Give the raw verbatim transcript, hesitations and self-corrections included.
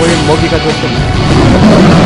동물 먹이가 됐습니다.